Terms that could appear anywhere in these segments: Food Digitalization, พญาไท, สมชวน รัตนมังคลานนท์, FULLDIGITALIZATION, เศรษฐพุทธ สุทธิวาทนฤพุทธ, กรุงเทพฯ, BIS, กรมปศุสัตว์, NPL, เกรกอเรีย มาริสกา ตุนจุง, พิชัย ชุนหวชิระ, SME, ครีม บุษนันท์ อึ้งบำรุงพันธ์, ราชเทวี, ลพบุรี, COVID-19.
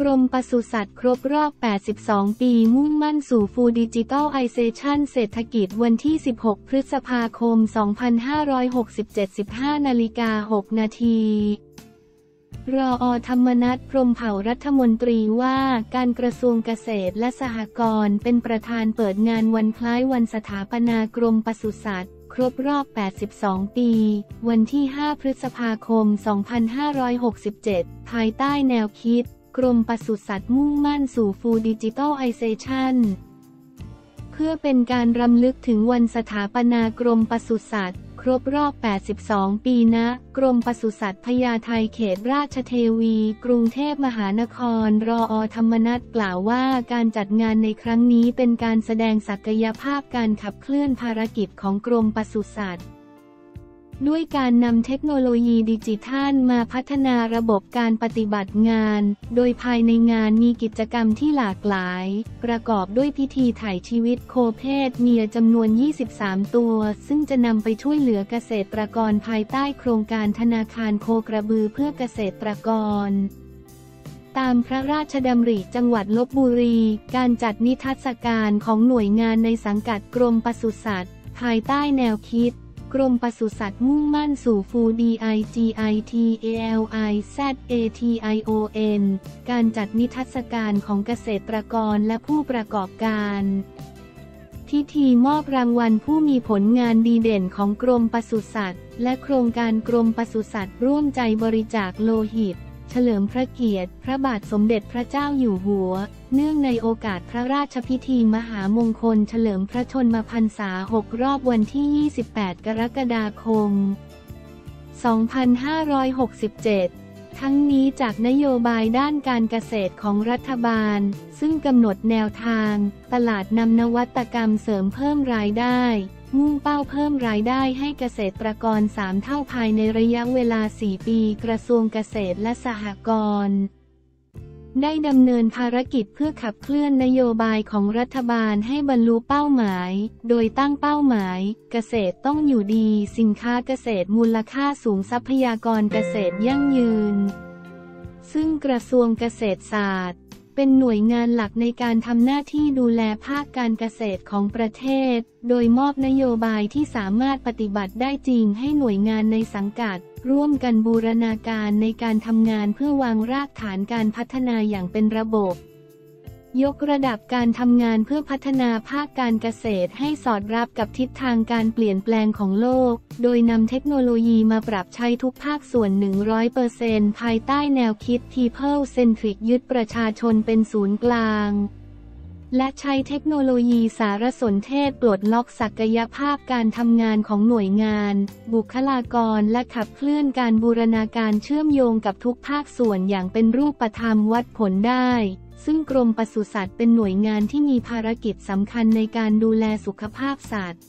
กรมปศุสัตว์ครบรอบ82ปีมุ่งมั่นสู่Food Digitalizationเศรษฐกิจวันที่16พฤษภาคม2567 15:06 น.รอ.ธรรมนัส พรหมเผ่ารัฐมนตรีว่าการกระทรวงเกษตรและสหกรณ์เป็นประธานเปิดงานวันคล้ายวันสถาปนากรมปศุสัตว์ครบรอบ82ปีวันที่5พฤษภาคม2567ภายใต้แนวคิดกรมปศุสัตว์มุ่งมั่นสู่Food Digitalizationเพื่อเป็นการรำลึกถึงวันสถาปนากรมปศุสัตว์ครบรอบ82ปีณกรมปศุสัตว์พญาไทเขตราชเทวีกรุงเทพมหานครรอ.ธรรมนัสกล่าวว่าการจัดงานในครั้งนี้เป็นการแสดงศักยภาพการขับเคลื่อนภารกิจของกรมปศุสัตว์ด้วยการนำเทคโนโลยีดิจิทัลมาพัฒนาระบบการปฏิบัติงานโดยภายในงานมีกิจกรรมที่หลากหลายประกอบด้วยพิธีถ่ายชีวิตโคเพศเมียจำนวน23ตัวซึ่งจะนำไปช่วยเหลือเกษตรกรภายใต้โครงการธนาคารโคกระบือเพื่อเกษตรกรตามพระราชดำริจังหวัดลพบุรีการจัดนิทรรศการของหน่วยงานในสังกัดกรมปศุสัตว์ภายใต้แนวคิดกรมปศุสัตว์มุ่งมั่นสู่Food Digitalization การจัดนิทรรศการของเกษตรกรและผู้ประกอบการพิธีมอบรางวัลผู้มีผลงานดีเด่นของกรมปศุสัตว์และโครงการกรมปศุสัตว์ร่วมใจบริจาคโลหิตเฉลิมพระเกียรติพระบาทสมเด็จพระเจ้าอยู่หัวเนื่องในโอกาสพระราชพิธีมหามงคลเฉลิมพระชนมพรรษา6รอบวันที่28กรกฎาคม2567ทั้งนี้จากนโยบายด้านการเกษตรของรัฐบาลซึ่งกำหนดแนวทางตลาดนำนวัตกรรมเสริมเพิ่มรายได้มุ่งเป้าเพิ่มรายได้ให้เกษตรกร3เท่าภายในระยะเวลา4ปีกระทรวงเกษตรและสหกรณ์ได้ดำเนินภารกิจเพื่อขับเคลื่อนนโยบายของรัฐบาลให้บรรลุเป้าหมายโดยตั้งเป้าหมายเกษตรต้องอยู่ดีสินค้าเกษตรมูลค่าสูงทรัพยากรเกษตรยั่งยืนซึ่งกระทรวงเกษตรศาสตร์เป็นหน่วยงานหลักในการทำหน้าที่ดูแลภาคการเกษตรของประเทศโดยมอบนโยบายที่สามารถปฏิบัติได้จริงให้หน่วยงานในสังกัดร่วมกันบูรณาการในการทำงานเพื่อวางรากฐานการพัฒนาอย่างเป็นระบบยกระดับการทำงานเพื่อพัฒนาภาคการเกษตรให้สอดรับกับทิศทางการเปลี่ยนแปลงของโลกโดยนำเทคโนโลยีมาปรับใช้ทุกภาคส่วน 100% ภายใต้แนวคิด People Centric ยึดประชาชนเป็นศูนย์กลางและใช้เทคโนโลยีสารสนเทศปลดล็อกศักยภาพการทำงานของหน่วยงานบุคลากรและขับเคลื่อนการบูรณาการเชื่อมโยงกับทุกภาคส่วนอย่างเป็นรูปธรรมวัดผลได้ซึ่งกรมปศุสัตว์เป็นหน่วยงานที่มีภารกิจสำคัญในการดูแลสุขภาพสัตว์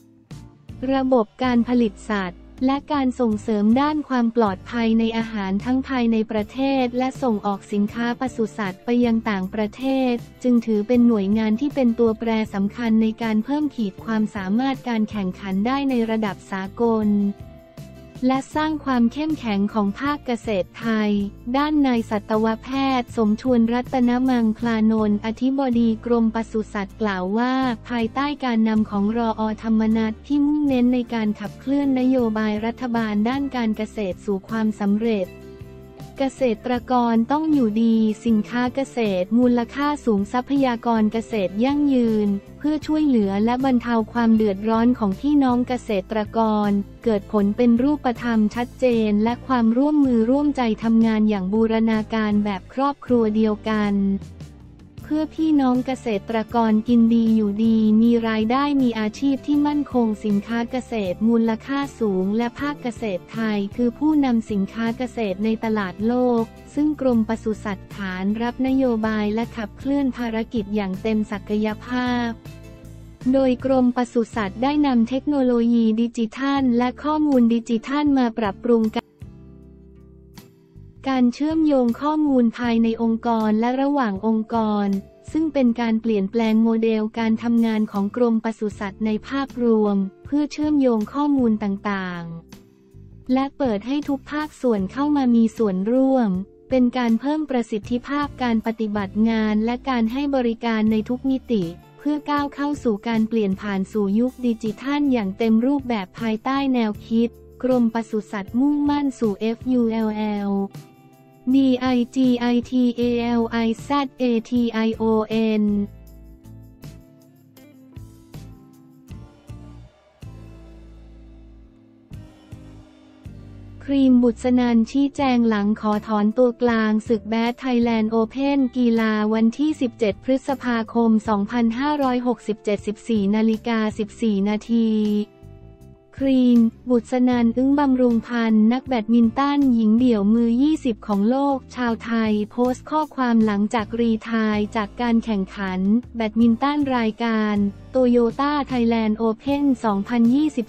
ระบบการผลิตสัตว์และการส่งเสริมด้านความปลอดภัยในอาหารทั้งภายในประเทศและส่งออกสินค้าปศุสัตว์ไปยังต่างประเทศจึงถือเป็นหน่วยงานที่เป็นตัวแปรสำคัญในการเพิ่มขีดความสามารถการแข่งขันได้ในระดับสากลและสร้างความเข้มแข็งของภาคเกษตรไทยด้านนายสัตวแพทย์สมชวนรัตนมังคลานนท์อธิบดีกรมปศุสัตว์กล่าวว่าภายใต้การนำของรอ.ธรรมนัสที่มุ่งเน้นในการขับเคลื่อนนโยบายรัฐบาลด้านการเกษตรสู่ความสำเร็จเกษตรกรต้องอยู่ดีสินค้าเกษตรมูลค่าสูงทรัพยากรเกษตรยั่งยืนเพื่อช่วยเหลือและบรรเทาความเดือดร้อนของพี่น้องเกษตรกรเกิดผลเป็นรูปธรรมชัดเจนและความร่วมมือร่วมใจทำงานอย่างบูรณาการแบบครอบครัวเดียวกันเพื่อพี่น้องเกษตรกรกินดีอยู่ดีมีรายได้มีอาชีพที่มั่นคงสินค้าเกษตรมูลค่าสูงและภาคเกษตรไทยคือผู้นำสินค้าเกษตรในตลาดโลกซึ่งกรมปศุสัตว์ขานรับนโยบายและขับเคลื่อนภารกิจอย่างเต็มศักยภาพโดยกรมปศุสัตว์ได้นำเทคโนโลยีดิจิทัลและข้อมูลดิจิทัลมาปรับปรุงการเชื่อมโยงข้อมูลภายในองค์กรและระหว่างองค์กรซึ่งเป็นการเปลี่ยนแปลงโมเดลการทำงานของกรมปศุสัตว์ในภาพรวมเพื่อเชื่อมโยงข้อมูลต่างๆและเปิดให้ทุกภาคส่วนเข้ามามีส่วนร่วม เป็นการเพิ่มประสิทธิภาพการปฏิบัติงานและการให้บริการในทุกมิติเพื่อก้าวเข้าสู่การเปลี่ยนผ่านสู่ยุคดิจิทัลอย่างเต็มรูปแบบภายใต้แนวคิดกรมปศุสัตว์มุ่งมั่นสู่ FULLDIGITALIZATIONครีม บุษนันท์ ชี้แจงหลังขอถอนตัวกลางศึกแบดไทยแลนด์โอเพ่นกีฬาวันที่17พฤษภาคม2567 14:14 น.ครีม บุษนันท์ อึ้งบำรุงพันธ์นักแบดมินตันหญิงเดี่ยวมือ20ของโลกชาวไทยโพสต์ข้อความหลังจากรีไทร์จากการแข่งขันแบดมินตันรายการโตโยต้าไทยแลนด์โอเพ่น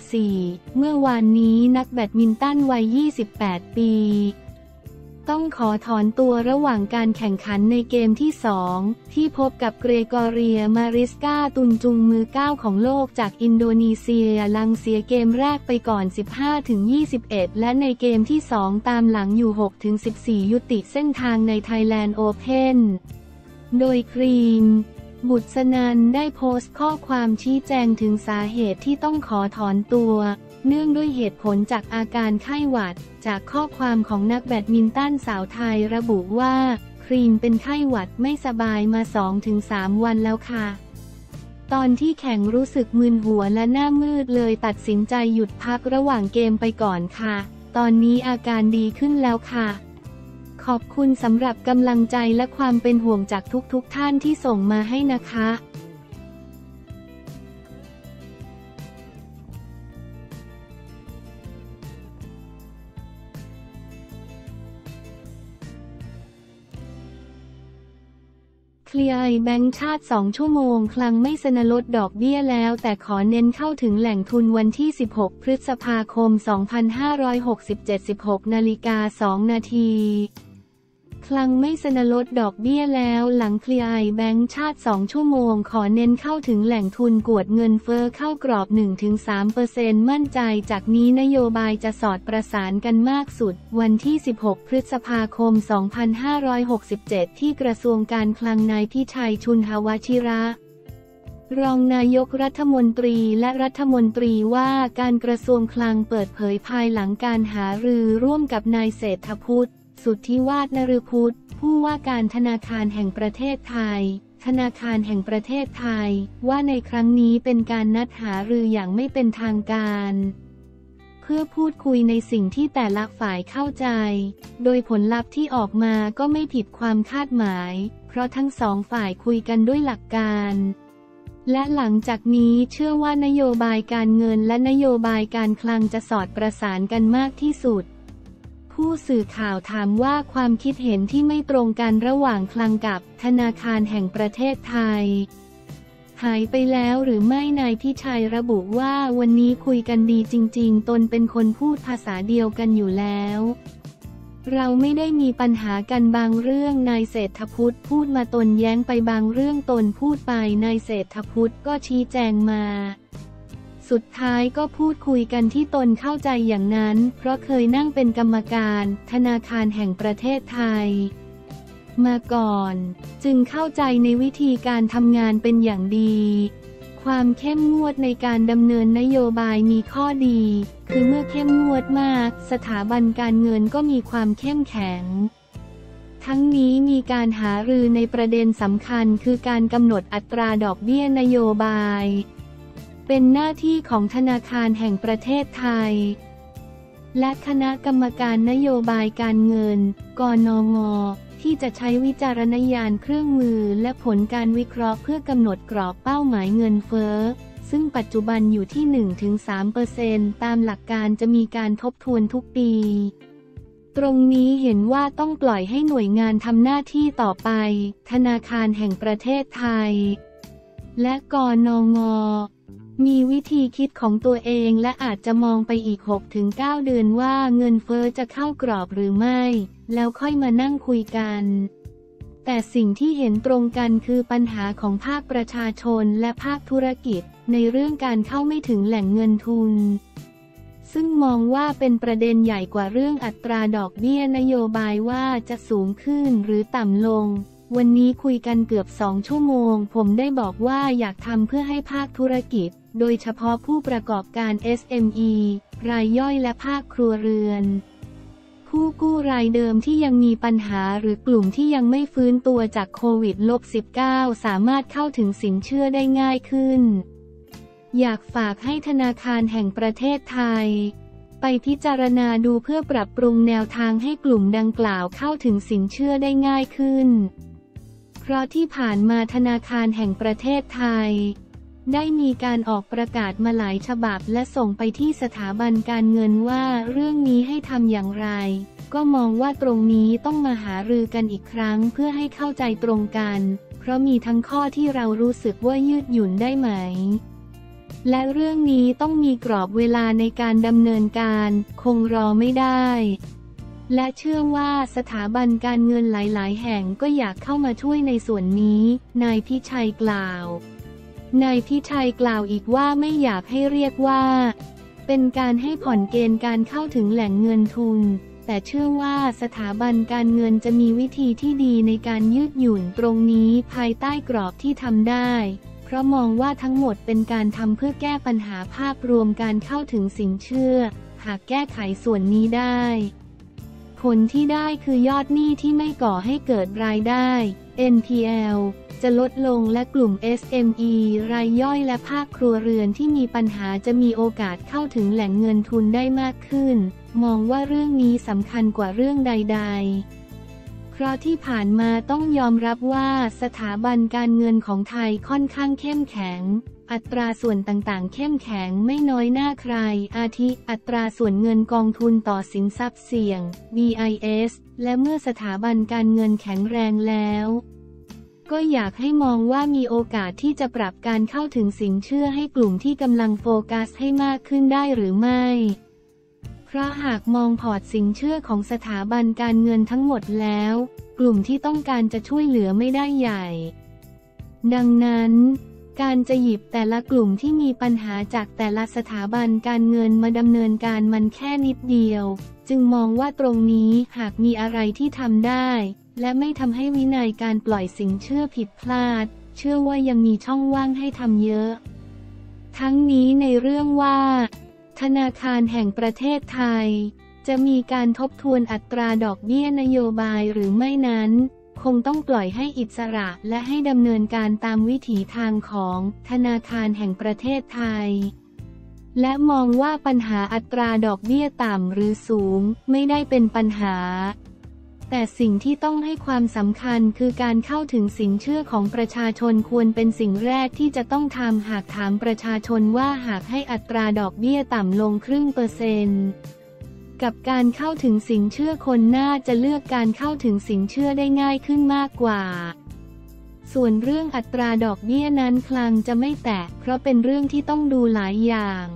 2024 เมื่อวานนี้นักแบดมินตันวัย28 ปีต้องขอถอนตัวระหว่างการแข่งขันในเกมที่2ที่พบกับเกรกอเรีย มาริสกา ตุนจุงมือ9ของโลกจากอินโดนีเซียหลังเสียเกมแรกไปก่อน 15-21 และในเกมที่2ตามหลังอยู่ 6-14 ยุติเส้นทางใน Thailand Open โดยครีม บุษนันท์ ได้โพสต์ข้อความชี้แจงถึงสาเหตุที่ต้องขอถอนตัวเนื่องด้วยเหตุผลจากอาการไข้หวัดจากข้อความของนักแบดมินตันสาวไทยระบุว่าครีมเป็นไข้หวัดไม่สบายมา 2-3 วันแล้วค่ะตอนที่แข่งรู้สึกมึนหัวและหน้ามืดเลยตัดสินใจหยุดพักระหว่างเกมไปก่อนค่ะตอนนี้อาการดีขึ้นแล้วค่ะขอบคุณสำหรับกำลังใจและความเป็นห่วงจากทุกท่านที่ส่งมาให้นะคะเคลียร์แบงก์ชาติ2ชั่วโมงคลังไม่เสนอลดดอกเบี้ยแล้วแต่ขอเน้นเข้าถึงแหล่งทุนวันที่16พฤษภาคม2567 16:02 น.คลังไม่เสนอลดดอกเบี้ยแล้วหลังเคลียร์แบงก์ชาติ2ชั่วโมงขอเน้นเข้าถึงแหล่งทุนกวดเงินเฟ้อเข้ากรอบ 1-3% มั่นใจจากนี้นโยบายจะสอดประสานกันมากสุดวันที่16พฤษภาคม2567ที่กระทรวงการคลังนายพิชัย ชุนหวชิระรองนายกรัฐมนตรีและรัฐมนตรีว่าการกระทรวงคลังเปิดเผยภายหลังการหารือร่วมกับนายเศรษฐพุทธสุทธิวาทนฤพุทธผู้ว่าการธนาคารแห่งประเทศไทยว่าในครั้งนี้เป็นการนัดหารืออย่างไม่เป็นทางการเพื่อพูดคุยในสิ่งที่แต่ละฝ่ายเข้าใจโดยผลลัพธ์ที่ออกมาก็ไม่ผิดความคาดหมายเพราะทั้งสองฝ่ายคุยกันด้วยหลักการและหลังจากนี้เชื่อว่านโยบายการเงินและนโยบายการคลังจะสอดประสานกันมากที่สุดผู้สื่อข่าวถามว่าความคิดเห็นที่ไม่ตรงกันระหว่างคลังกับธนาคารแห่งประเทศไทยหายไปแล้วหรือไม่นายพิชัยระบุว่าวันนี้คุยกันดีจริงๆตนเป็นคนพูดภาษาเดียวกันอยู่แล้วเราไม่ได้มีปัญหากันบางเรื่องนายเศรษฐพุทธพูดมาตนแย้งไปบางเรื่องตนพูดไปนายเศรษฐพุทธก็ชี้แจงมาสุดท้ายก็พูดคุยกันที่ตนเข้าใจอย่างนั้นเพราะเคยนั่งเป็นกรรมการธนาคารแห่งประเทศไทยมาก่อนจึงเข้าใจในวิธีการทำงานเป็นอย่างดีความเข้มงวดในการดำเนินนโยบายมีข้อดีคือเมื่อเข้มงวดมากสถาบันการเงินก็มีความเข้มแข็งทั้งนี้มีการหารือในประเด็นสำคัญคือการกำหนดอัตราดอกเบี้ยนโยบายเป็นหน้าที่ของธนาคารแห่งประเทศไทยและคณะกรรมการนโยบายการเงินกนง.ที่จะใช้วิจารณญาณเครื่องมือและผลการวิเคราะห์เพื่อกำหนดกรอบเป้าหมายเงินเฟ้อซึ่งปัจจุบันอยู่ที่ 1-3% ตามหลักการจะมีการทบทวนทุกปีตรงนี้เห็นว่าต้องปล่อยให้หน่วยงานทำหน้าที่ต่อไปธนาคารแห่งประเทศไทยและกนง.มีวิธีคิดของตัวเองและอาจจะมองไปอีก 6-9 เดือนว่าเงินเฟ้อจะเข้ากรอบหรือไม่แล้วค่อยมานั่งคุยกันแต่สิ่งที่เห็นตรงกันคือปัญหาของภาคประชาชนและภาคธุรกิจในเรื่องการเข้าไม่ถึงแหล่งเงินทุน ซึ่งมองว่าเป็นประเด็นใหญ่กว่าเรื่องอัตราดอกเบี้ยนโยบายว่าจะสูงขึ้นหรือต่ำลงวันนี้คุยกันเกือบ2 ชั่วโมงผมได้บอกว่าอยากทำเพื่อให้ภาคธุรกิจโดยเฉพาะผู้ประกอบการ SME รายย่อยและภาคครัวเรือนผู้กู้รายเดิมที่ยังมีปัญหาหรือกลุ่มที่ยังไม่ฟื้นตัวจากโควิด -19 สามารถเข้าถึงสินเชื่อได้ง่ายขึ้นอยากฝากให้ธนาคารแห่งประเทศไทยไปพิจารณาดูเพื่อปรับปรุงแนวทางให้กลุ่มดังกล่าวเข้าถึงสินเชื่อได้ง่ายขึ้นเพราะที่ผ่านมาธนาคารแห่งประเทศไทยได้มีการออกประกาศมาหลายฉบับและส่งไปที่สถาบันการเงินว่าเรื่องนี้ให้ทำอย่างไรก็มองว่าตรงนี้ต้องมาหารือกันอีกครั้งเพื่อให้เข้าใจตรงกันเพราะมีทั้งข้อที่เรารู้สึกว่ายืดหยุ่นได้ไหมและเรื่องนี้ต้องมีกรอบเวลาในการดำเนินการคงรอไม่ได้และเชื่อว่าสถาบันการเงินหลายๆแห่งก็อยากเข้ามาช่วยในส่วนนี้นายพิชัยกล่าวอีกว่าไม่อยากให้เรียกว่าเป็นการให้ผ่อนเกณฑ์การเข้าถึงแหล่งเงินทุนแต่เชื่อว่าสถาบันการเงินจะมีวิธีที่ดีในการยืดหยุ่นตรงนี้ภายใต้กรอบที่ทำได้เพราะมองว่าทั้งหมดเป็นการทำเพื่อแก้ปัญหาภาพรวมการเข้าถึงสินเชื่อหากแก้ไขส่วนนี้ได้ผลที่ได้คือยอดหนี้ที่ไม่ก่อให้เกิดรายได้ NPL จะลดลงและกลุ่ม SME รายย่อยและภาคครัวเรือนที่มีปัญหาจะมีโอกาสเข้าถึงแหล่งเงินทุนได้มากขึ้นมองว่าเรื่องนี้สำคัญกว่าเรื่องใดๆเพราะที่ผ่านมาต้องยอมรับว่าสถาบันการเงินของไทยค่อนข้างเข้มแข็งอัตราส่วนต่างๆเข้มแข็งไม่น้อยหน้าใครอาทิอัตราส่วนเงินกองทุนต่อสินทรัพย์เสี่ยง BIS และเมื่อสถาบันการเงินแข็งแรงแล้วก็อยากให้มองว่ามีโอกาสที่จะปรับการเข้าถึงสินเชื่อให้กลุ่มที่กำลังโฟกัสให้มากขึ้นได้หรือไม่เพราะหากมองพอร์ตสินเชื่อของสถาบันการเงินทั้งหมดแล้วกลุ่มที่ต้องการจะช่วยเหลือไม่ได้ใหญ่ดังนั้นการจะหยิบแต่ละกลุ่มที่มีปัญหาจากแต่ละสถาบันการเงินมาดำเนินการมันแค่นิดเดียวจึงมองว่าตรงนี้หากมีอะไรที่ทำได้และไม่ทำให้วินัยการปล่อยสินเชื่อผิดพลาดเชื่อว่ายังมีช่องว่างให้ทำเยอะทั้งนี้ในเรื่องว่าธนาคารแห่งประเทศไทยจะมีการทบทวนอัตราดอกเบี้ยนโยบายหรือไม่นั้นคงต้องปล่อยให้อิสระและให้ดำเนินการตามวิถีทางของธนาคารแห่งประเทศไทยและมองว่าปัญหาอัตราดอกเบี้ยต่ำหรือสูงไม่ได้เป็นปัญหาแต่สิ่งที่ต้องให้ความสำคัญคือการเข้าถึงสินเชื่อของประชาชนควรเป็นสิ่งแรกที่จะต้องทำหากถามประชาชนว่าหากให้อัตราดอกเบี้ยต่ำลง0.5%กับการเข้าถึงสินเชื่อคนน่าจะเลือกการเข้าถึงสินเชื่อได้ง่ายขึ้นมากกว่าส่วนเรื่องอัตราดอกเบี้ยนั้นคลังจะไม่แตะเพราะเป็นเรื่องที่ต้องดูหลายอย่าง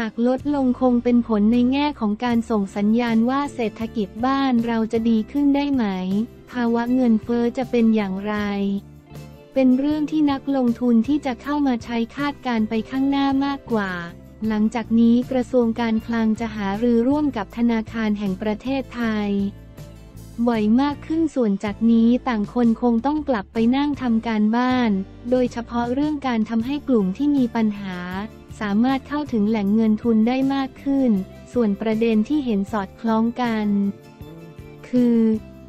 หากลดลงคงเป็นผลในแง่ของการส่งสัญญาณว่าเศรษฐกิจบ้านเราจะดีขึ้นได้ไหมภาวะเงินเฟ้อจะเป็นอย่างไรเป็นเรื่องที่นักลงทุนที่จะเข้ามาใช้คาดการณ์ไปข้างหน้ามากกว่าหลังจากนี้กระทรวงการคลังจะหารือร่วมกับธนาคารแห่งประเทศไทยบ่อยมากขึ้นส่วนจากนี้ต่างคนคงต้องกลับไปนั่งทำการบ้านโดยเฉพาะเรื่องการทำให้กลุ่มที่มีปัญหาสามารถเข้าถึงแหล่งเงินทุนได้มากขึ้นส่วนประเด็นที่เห็นสอดคล้องกันคือ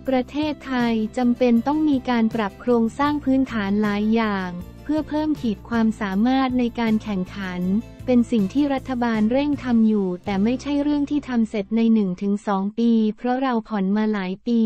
ประเทศไทยจำเป็นต้องมีการปรับโครงสร้างพื้นฐานหลายอย่างเพื่อเพิ่มขีดความสามารถในการแข่งขันเป็นสิ่งที่รัฐบาลเร่งทำอยู่แต่ไม่ใช่เรื่องที่ทำเสร็จใน 1-2 ปีเพราะเราผ่อนมาหลายปี